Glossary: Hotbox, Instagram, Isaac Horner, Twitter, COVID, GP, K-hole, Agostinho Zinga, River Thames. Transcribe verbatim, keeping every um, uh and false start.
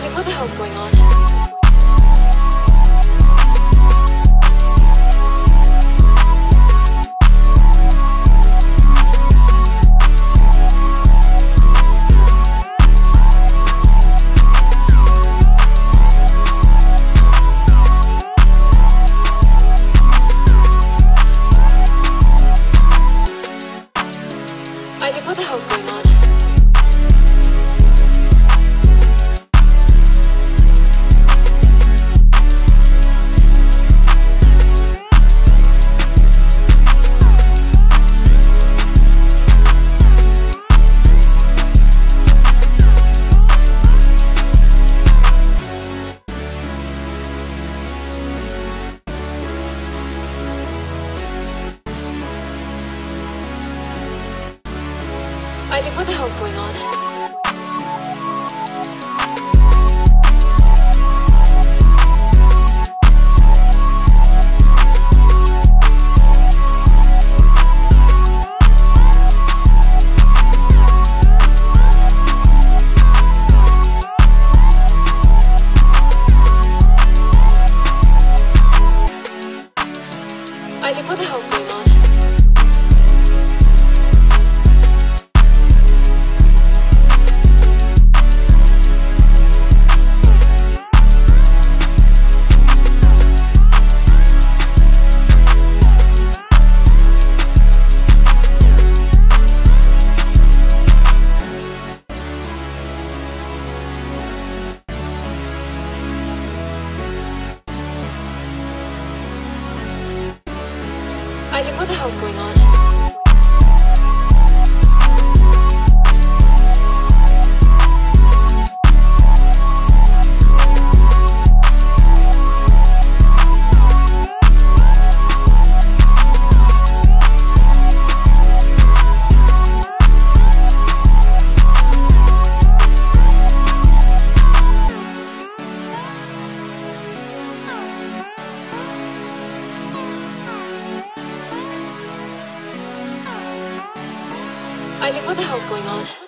Isaac, what the hell's going on? Isaac, what the hell's going on? Isaac, what the hell's going on? Isaac, what the hell's going on? Isaac, what the hell's going on? Isaac, what the hell's going on?